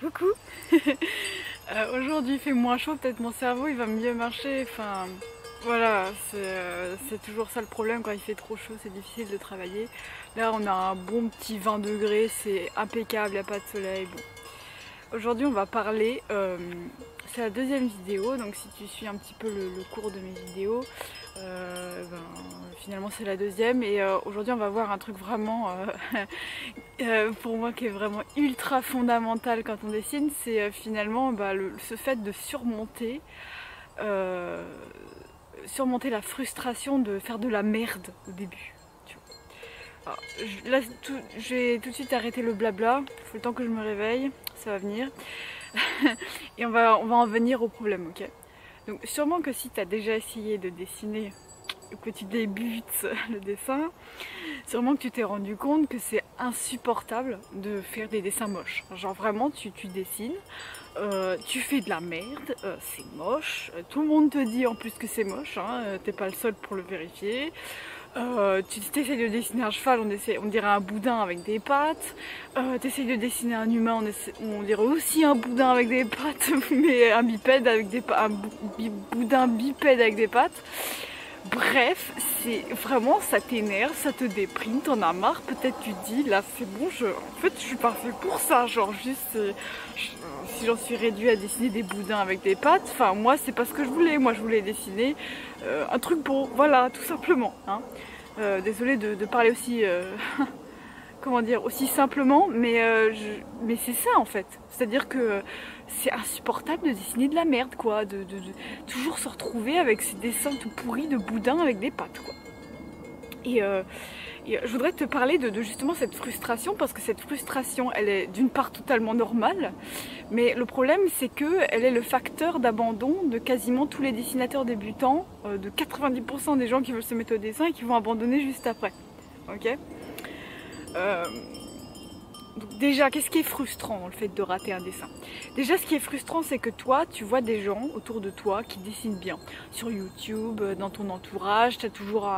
Coucou. Aujourd'hui il fait moins chaud, peut-être mon cerveau il va mieux marcher, enfin voilà, c'est toujours ça le problème, quand il fait trop chaud c'est difficile de travailler. Là on a un bon petit 20 degrés, c'est impeccable, il n'y a pas de soleil. Bon. Aujourd'hui on va parler, c'est la deuxième vidéo, donc si tu suis un petit peu le cours de mes vidéos, finalement c'est la deuxième, et aujourd'hui on va voir un truc vraiment pour moi qui est vraiment ultra fondamental quand on dessine, c'est finalement ce fait de surmonter la frustration de faire de la merde au début. Tu vois. Alors, j'ai tout de suite arrêté le blabla, il faut le temps que je me réveille, ça va venir, et on va en venir au problème, ok. Donc sûrement que si tu as déjà essayé de dessiner, que tu débutes le dessin, sûrement que tu t'es rendu compte que c'est insupportable de faire des dessins moches. Genre vraiment tu dessines, tu fais de la merde, c'est moche, tout le monde te dit en plus que c'est moche, hein, t'es pas le seul pour le vérifier. Tu essayes de dessiner un cheval, on dirait un boudin avec des pattes. Tu essayes de dessiner un humain, on dirait aussi un boudin avec des pattes, mais un bipède avec des pattes, boudin bipède avec des pattes. Bref, c'est vraiment, ça t'énerve, ça te déprime, t'en as marre, peut-être tu te dis là c'est bon, en fait je suis parfait pour ça, genre juste si j'en suis réduit à dessiner des boudins avec des pattes, enfin moi c'est pas ce que je voulais, moi je voulais dessiner un truc beau, voilà, tout simplement, hein. Désolée de parler aussi, comment dire, aussi simplement, mais c'est ça en fait, c'est-à-dire que c'est insupportable de dessiner de la merde, quoi, de toujours se retrouver avec ces dessins tout pourris de boudin avec des pattes, quoi. Et je voudrais te parler de justement cette frustration, parce que cette frustration, elle est d'une part totalement normale, mais le problème c'est qu'elle est le facteur d'abandon de quasiment tous les dessinateurs débutants, de 90% des gens qui veulent se mettre au dessin et qui vont abandonner juste après, ok. Donc déjà, qu'est-ce qui est frustrant, le fait de rater un dessin? Déjà, ce qui est frustrant, c'est que toi, tu vois des gens autour de toi qui dessinent bien. Sur YouTube, dans ton entourage, tu as toujours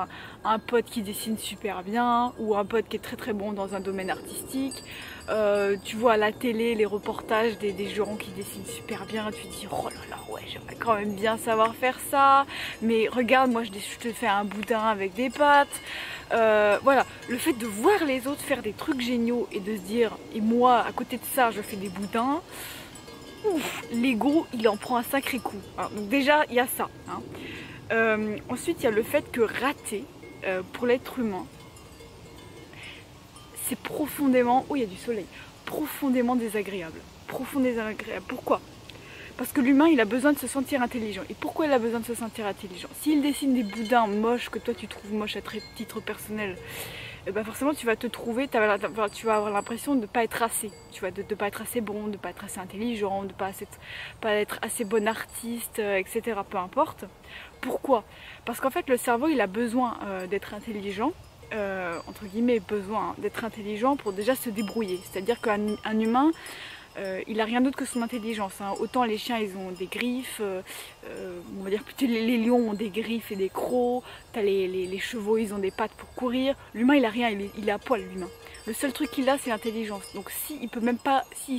un pote qui dessine super bien, ou un pote qui est très très bon dans un domaine artistique. Tu vois à la télé les reportages des gens qui dessinent super bien, tu te dis oh là là, ouais, j'aimerais quand même bien savoir faire ça, mais regarde, moi je te fais un boudin avec des pattes. Voilà, le fait de voir les autres faire des trucs géniaux et de se dire, et moi à côté de ça je fais des boudins, ouf, l'ego il en prend un sacré coup. Hein. Donc déjà il y a ça. Hein. Ensuite il y a le fait que rater, pour l'être humain, c'est profondément, oh il y a du soleil, profondément désagréable. Profondément désagréable. Pourquoi? Parce que l'humain il a besoin de se sentir intelligent. Et pourquoi il a besoin de se sentir intelligent? S'il dessine des boudins moches que toi tu trouves moches à titre personnel, ben forcément tu vas te trouver, tu vas avoir l'impression de ne pas être assez. Tu vois, de ne pas être assez bon, de ne pas être assez intelligent, de ne pas être assez bon artiste, etc. Peu importe. Pourquoi? Parce qu'en fait le cerveau il a besoin d'être intelligent. Entre guillemets, besoin d'être intelligent pour déjà se débrouiller. C'est-à-dire qu'un humain, il n'a rien d'autre que son intelligence. Hein. Autant les chiens, ils ont des griffes, on va dire plutôt les lions ont des griffes et des crocs, t'as les chevaux, ils ont des pattes pour courir. L'humain, il n'a rien, il est à poil, l'humain. Le seul truc qu'il a, c'est l'intelligence. Donc s'il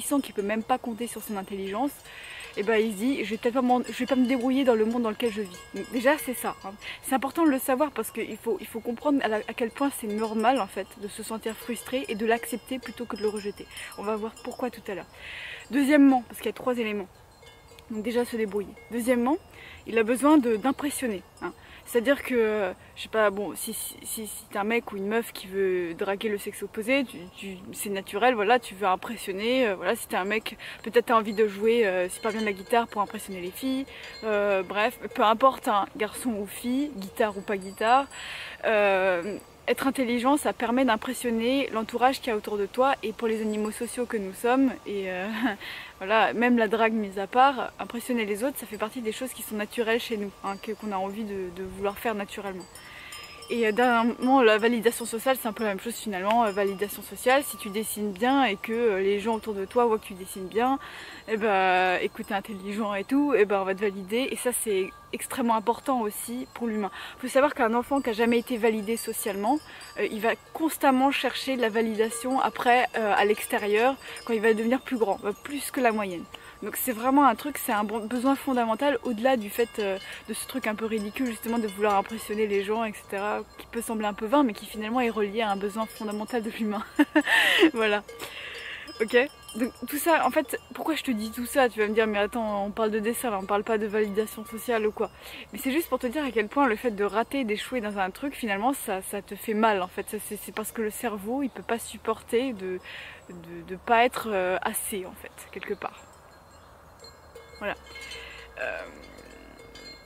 sent qu'il ne peut même pas compter sur son intelligence, et ben il se dit, je vais pas me débrouiller dans le monde dans lequel je vis. Donc déjà c'est ça, hein. C'est important de le savoir, parce qu'il faut comprendre à quel point c'est normal en fait de se sentir frustré et de l'accepter plutôt que de le rejeter. On va voir pourquoi tout à l'heure. Deuxièmement, parce qu'il y a trois éléments, donc déjà se débrouiller. Deuxièmement, il a besoin d'impressionner, hein. C'est-à-dire que, je sais pas, bon, si t'es un mec ou une meuf qui veut draguer le sexe opposé, c'est naturel, voilà, tu veux impressionner, voilà, si t'es un mec, peut-être t'as envie de jouer super bien de la guitare pour impressionner les filles, bref, peu importe, hein, garçon ou fille, guitare ou pas guitare, être intelligent, ça permet d'impressionner l'entourage qu'il y a autour de toi, et pour les animaux sociaux que nous sommes, et voilà, même la drague mise à part, impressionner les autres, ça fait partie des choses qui sont naturelles chez nous, hein, qu'on a envie de vouloir faire naturellement. Et dernièrement, la validation sociale, c'est un peu la même chose finalement. Validation sociale, si tu dessines bien et que les gens autour de toi voient que tu dessines bien, et ben, écoute, t'es intelligent et tout, et ben on va te valider, et ça c'est extrêmement important aussi pour l'humain. Il faut savoir qu'un enfant qui n'a jamais été validé socialement, il va constamment chercher de la validation après à l'extérieur quand il va devenir plus grand, plus que la moyenne. Donc c'est vraiment un truc, c'est un besoin fondamental au-delà du fait de ce truc un peu ridicule justement de vouloir impressionner les gens, etc. qui peut sembler un peu vain mais qui finalement est relié à un besoin fondamental de l'humain. Voilà. Ok, donc tout ça, en fait, pourquoi je te dis tout ça? Tu vas me dire, mais attends, on parle de dessert, là, on parle pas de validation sociale ou quoi. Mais c'est juste pour te dire à quel point le fait de rater, d'échouer dans un truc, finalement, ça te fait mal, en fait. C'est parce que le cerveau, il peut pas supporter de pas être assez, en fait, quelque part. Voilà.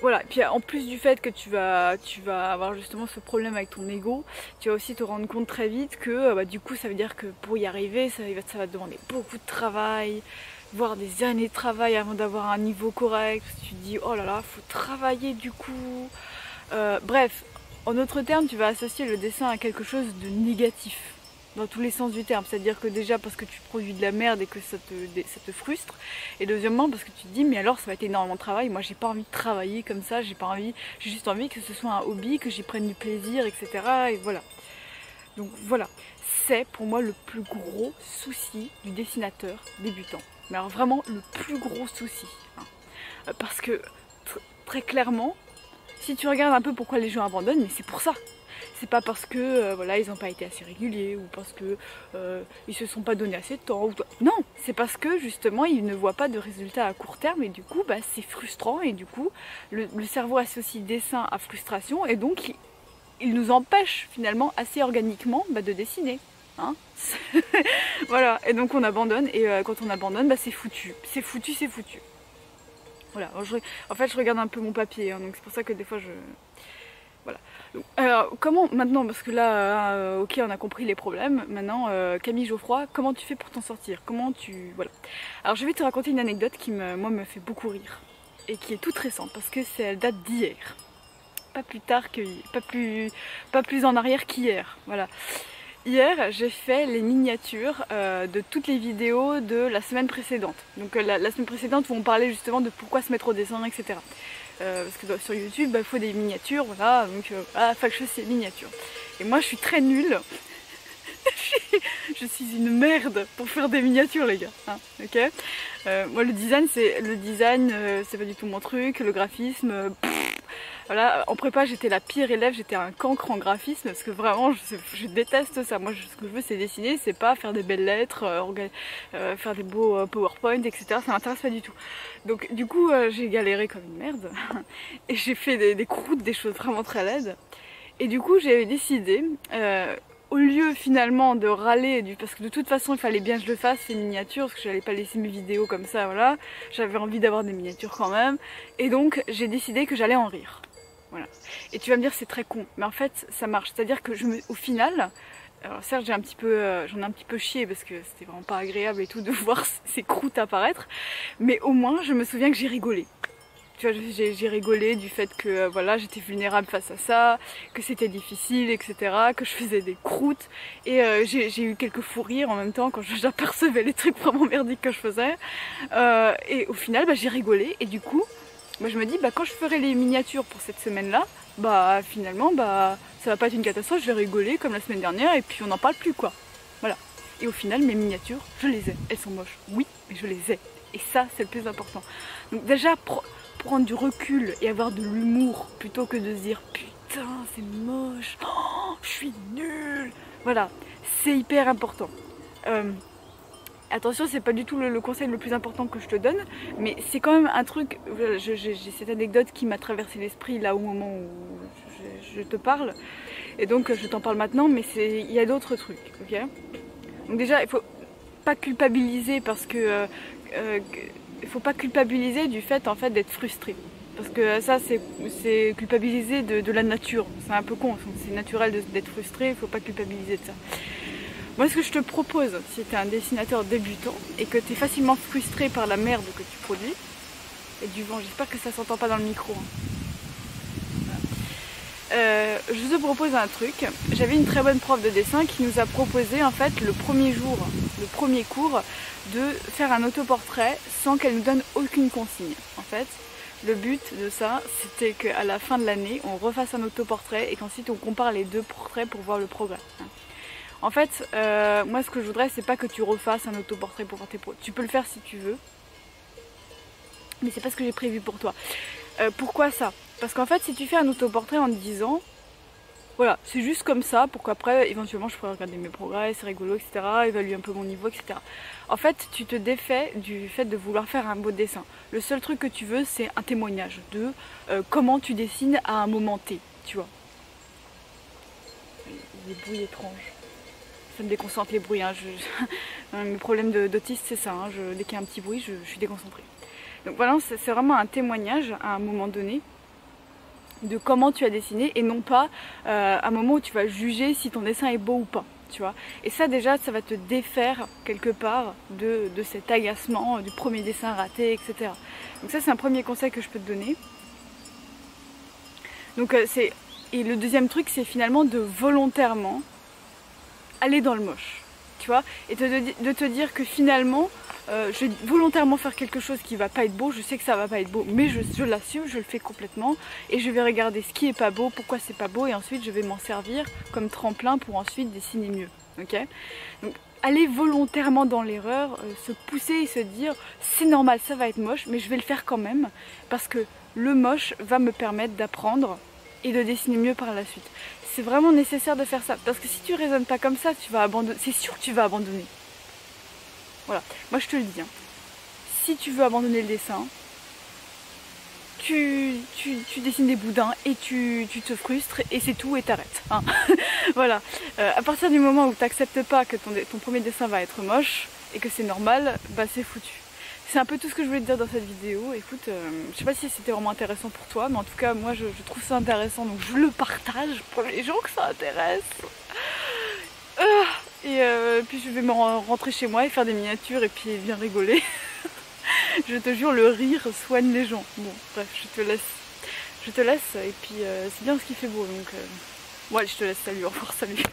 Voilà, et puis en plus du fait que tu vas avoir justement ce problème avec ton ego, tu vas aussi te rendre compte très vite que bah, du coup ça veut dire que pour y arriver, ça va te demander beaucoup de travail, voire des années de travail avant d'avoir un niveau correct, parce que tu te dis oh là là, faut travailler du coup. Bref, en d'autres termes, tu vas associer le dessin à quelque chose de négatif, dans tous les sens du terme, c'est-à-dire que déjà parce que tu produis de la merde et que ça te frustre, et deuxièmement parce que tu te dis mais alors ça va être énormément de travail, moi j'ai pas envie de travailler comme ça, j'ai juste envie que ce soit un hobby, que j'y prenne du plaisir, etc. Et voilà. Donc voilà, c'est pour moi le plus gros souci du dessinateur débutant, mais alors vraiment le plus gros souci, hein. Parce que très clairement, si tu regardes un peu pourquoi les gens abandonnent, mais c'est pour ça. C'est pas parce que voilà, ils n'ont pas été assez réguliers ou parce que ils se sont pas donné assez de temps. Non, c'est parce que justement ils ne voient pas de résultats à court terme et du coup bah, c'est frustrant et du coup le cerveau associe dessin à frustration et donc il nous empêche finalement assez organiquement bah, de dessiner. Hein. Voilà, et donc on abandonne et quand on abandonne bah, c'est foutu, c'est foutu, c'est foutu. Voilà, en fait je regarde un peu mon papier, hein, donc c'est pour ça que des fois je... Voilà. Donc, alors, comment maintenant, parce que là, ok, on a compris les problèmes, maintenant, Camille Geoffroy, comment tu fais pour t'en sortir? Comment tu... Voilà. Alors, je vais te raconter une anecdote qui, me fait beaucoup rire et qui est toute récente, parce que elle date d'hier. Pas plus tard que... Pas plus en arrière qu'hier, voilà. Hier, j'ai fait les miniatures de toutes les vidéos de la semaine précédente. Donc, la semaine précédente, où on parlait justement de pourquoi se mettre au dessin, etc. Parce que sur YouTube, bah, faut des miniatures, voilà, donc faut que je fasse ces miniatures. Et moi, je suis très nulle. Je suis une merde pour faire des miniatures, les gars. Hein, okay, moi, le design, c'est pas du tout mon truc. Le graphisme, voilà. En prépa, j'étais la pire élève. J'étais un cancre en graphisme parce que vraiment, je déteste ça. Moi, ce que je veux, c'est dessiner, c'est pas faire des belles lettres, faire des beaux PowerPoint, etc. Ça m'intéresse pas du tout. Donc, du coup, j'ai galéré comme une merde et j'ai fait des croûtes, des choses vraiment très laides. Et du coup, j'ai décidé. Au lieu finalement de râler, parce que de toute façon il fallait bien que je le fasse ces miniatures, parce que j'allais pas laisser mes vidéos comme ça, voilà, j'avais envie d'avoir des miniatures quand même, et donc j'ai décidé que j'allais en rire, voilà. Et tu vas me dire c'est très con, mais en fait ça marche, c'est-à-dire que au final, alors certes j'en ai un petit peu, chié parce que c'était vraiment pas agréable et tout de voir ces croûtes apparaître, mais au moins je me souviens que j'ai rigolé. Tu vois, j'ai rigolé du fait que voilà, j'étais vulnérable face à ça, que c'était difficile, etc., que je faisais des croûtes. Et j'ai eu quelques fous rires en même temps quand j'apercevais les trucs vraiment merdiques que je faisais. Et au final, bah, j'ai rigolé. Et du coup, bah, je me dis, bah, quand je ferai les miniatures pour cette semaine-là, bah finalement, bah ça va pas être une catastrophe, je vais rigoler comme la semaine dernière et puis on n'en parle plus, quoi. Voilà. Et au final, mes miniatures, je les ai. Elles sont moches, oui, mais je les ai. Et ça, c'est le plus important. Donc déjà, prendre du recul et avoir de l'humour plutôt que de se dire putain c'est moche, oh, je suis nulle, voilà, c'est hyper important. Attention, c'est pas du tout le conseil le plus important que je te donne, mais c'est quand même un truc, j'ai cette anecdote qui m'a traversé l'esprit là au moment où je te parle et donc je t'en parle maintenant, mais il y a d'autres trucs, ok? Donc déjà il faut pas culpabiliser parce que il faut pas culpabiliser du fait, en fait, d'être frustré, parce que ça c'est culpabiliser de la nature, c'est un peu con, c'est naturel d'être frustré, il faut pas culpabiliser de ça. Moi ce que je te propose, si tu es un dessinateur débutant et que tu es facilement frustré par la merde que tu produis, et du vent, j'espère que ça s'entend pas dans le micro, hein. Je te propose un truc, j'avais une très bonne prof de dessin qui nous a proposé en fait le premier jour, le premier cours, de faire un autoportrait sans qu'elle nous donne aucune consigne en fait. Le but de ça, c'était qu'à la fin de l'année, on refasse un autoportrait et qu'ensuite on compare les deux portraits pour voir le progrès. En fait, moi ce que je voudrais, c'est pas que tu refasses un autoportrait pour voir tes progrès. Tu peux le faire si tu veux, mais c'est pas ce que j'ai prévu pour toi. Pourquoi ça? Parce qu'en fait, si tu fais un autoportrait en te disant, voilà, c'est juste comme ça, pour qu'après, éventuellement, je pourrais regarder mes progrès, c'est rigolo, etc., évaluer un peu mon niveau, etc. En fait, tu te défais du fait de vouloir faire un beau dessin. Le seul truc que tu veux, c'est un témoignage de comment tu dessines à un moment T, tu vois. Des bruits étranges. Ça me déconcentre, les bruits. Hein, mes problèmes d'autiste, c'est ça. Hein, dès qu'il y a un petit bruit, je suis déconcentrée. Donc voilà, c'est vraiment un témoignage à un moment donné de comment tu as dessiné, et non pas un moment où tu vas juger si ton dessin est beau ou pas, tu vois. Et ça, déjà, ça va te défaire quelque part de cet agacement du premier dessin raté, etc. Donc ça, c'est un premier conseil que je peux te donner. Donc, et le deuxième truc, c'est finalement de volontairement aller dans le moche, tu vois, et de te dire que finalement, je vais volontairement faire quelque chose qui va pas être beau, je sais que ça va pas être beau, mais je l'assume, je le fais complètement, et je vais regarder ce qui est pas beau, pourquoi c'est pas beau, et ensuite je vais m'en servir comme tremplin pour ensuite dessiner mieux, ok? Donc aller volontairement dans l'erreur, se pousser et se dire c'est normal, ça va être moche, mais je vais le faire quand même, parce que le moche va me permettre d'apprendre et de dessiner mieux par la suite. C'est vraiment nécessaire de faire ça, parce que si tu raisonnes pas comme ça, tu vas abandonner, c'est sûr que tu vas abandonner. Voilà, moi je te le dis, hein. Si tu veux abandonner le dessin, tu dessines des boudins et tu te frustres et c'est tout, et t'arrêtes. Hein. Voilà, à partir du moment où tu n'acceptes pas que ton premier dessin va être moche et que c'est normal, bah c'est foutu. C'est un peu tout ce que je voulais te dire dans cette vidéo. Écoute, je sais pas si c'était vraiment intéressant pour toi, mais en tout cas moi je trouve ça intéressant, donc je le partage pour les gens que ça intéresse. Et puis je vais me rentrer chez moi et faire des miniatures et puis bien rigoler. Je te jure, le rire soigne les gens. Bon, bref, je te laisse et puis c'est bien ce qui fait beau, donc ouais, je te laisse, salut, au revoir, salut.